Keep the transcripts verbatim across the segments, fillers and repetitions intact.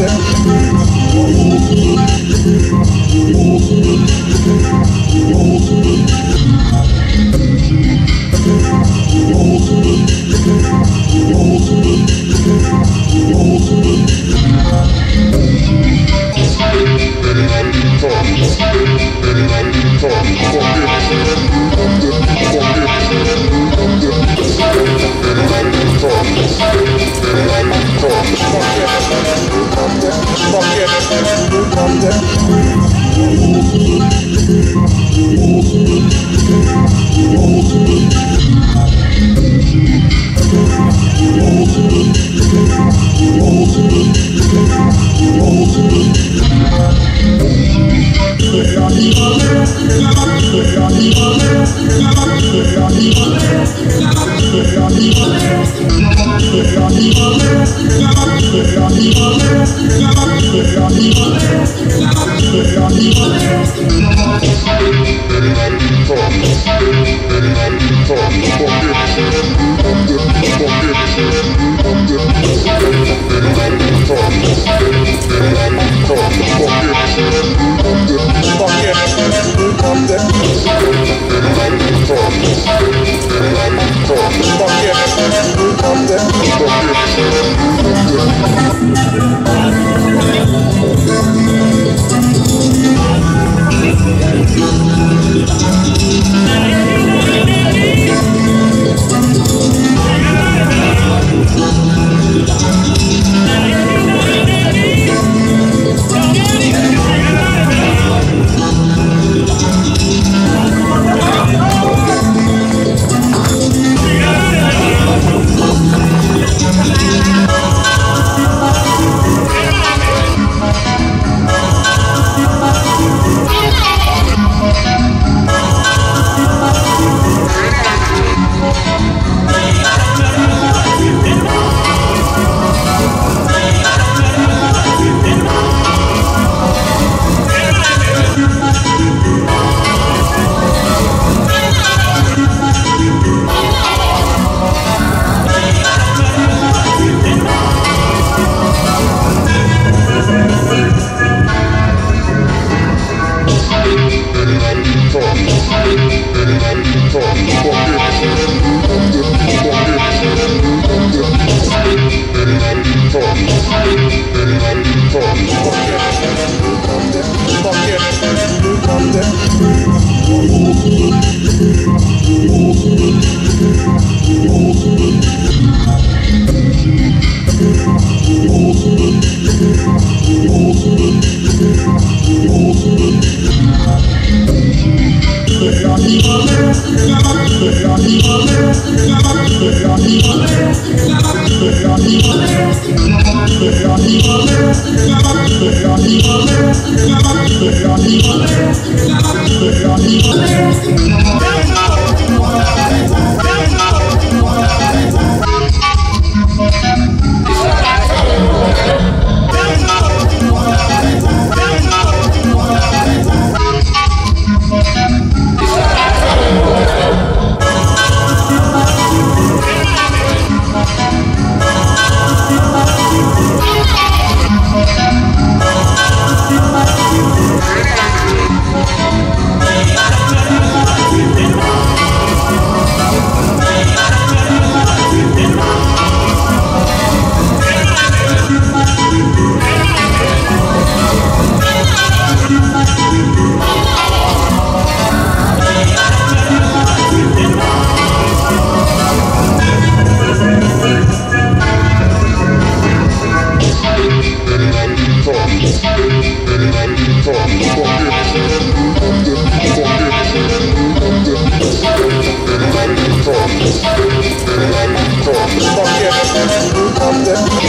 Fuck yeah, fuck yeah,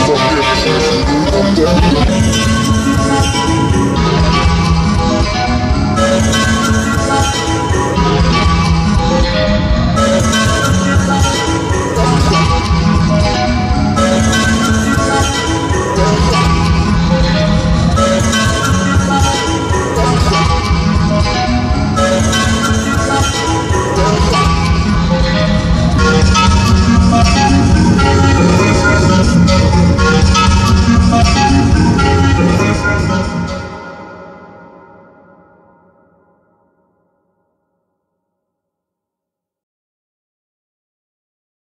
fuck yeah, fuck yeah.